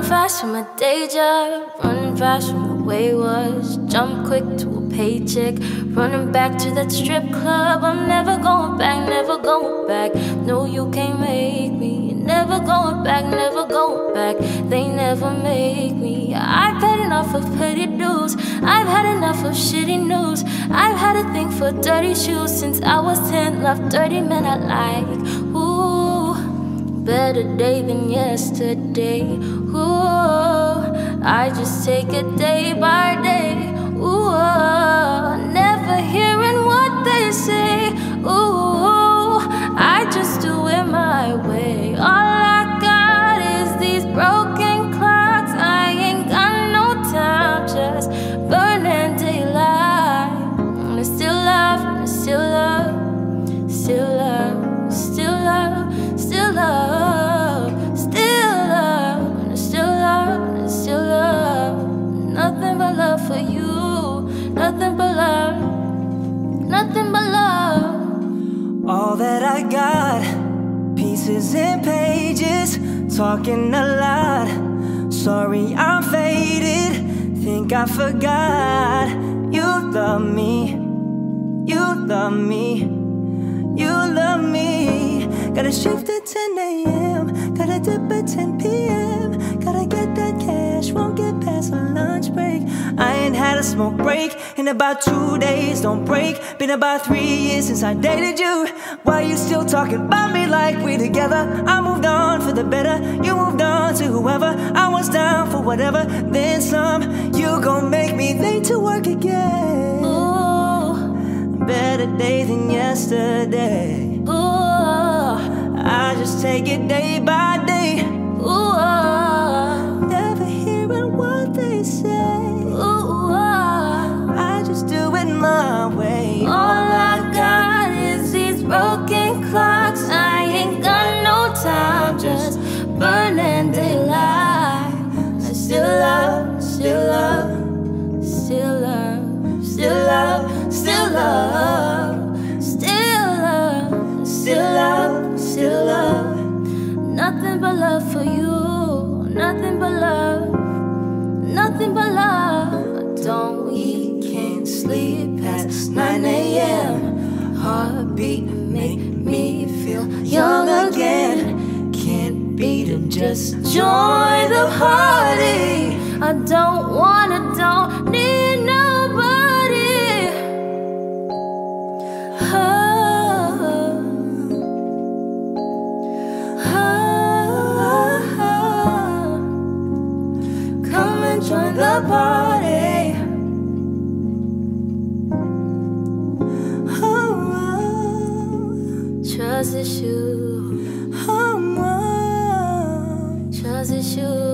Run fast from a day job, run fast from the way it was. Jump quick to a paycheck, running back to that strip club. I'm never going back, never going back. No, you can't make me. Never going back, never going back. They never make me. I've paid enough of petty dues, I've had enough of shitty news. I've had a thing for dirty shoes since I was 10, loved dirty men I like. Ooh, better day than yesterday. Ooh, I just take it day by day. Ooh, never hearing what they say. Ooh, I just do it my way. All I got is these broken clocks. I ain't got no time, just burning daylight. And it's still love, and it's still love, still love, still love, still love. For you, nothing but love, nothing but love. All that I got, pieces and pages, talking a lot. Sorry I'm faded, think I forgot. You love me, you love me, you love me. Gotta shift at 10 AM, gotta dip at 10 PM. Gotta get that cash, won't get past my lunch break. I ain't had a smoke break in about 2 days, don't break. Been about 3 years since I dated you. Why you still talking about me like we together? I moved on for the better, you moved on to whoever. I was down for whatever, then some. You gon' make me late to work again. Ooh, better day than yesterday. Ooh, I just take it day by day. Ooh, never hearing what they say. My way. All I got is these broken clocks. I ain't got no time, just burning daylight. I still love, still love, still love, still love, still love, still love, still love, still love. Nothing but love for you, nothing but love, nothing but love. Don't we? Sleep past 9 AM. Heartbeat make me feel young again. Can't beat them, just join the party. I don't wanna, don't need nobody. Oh, oh, oh. Come and join the party. Trust issues. Trust issues.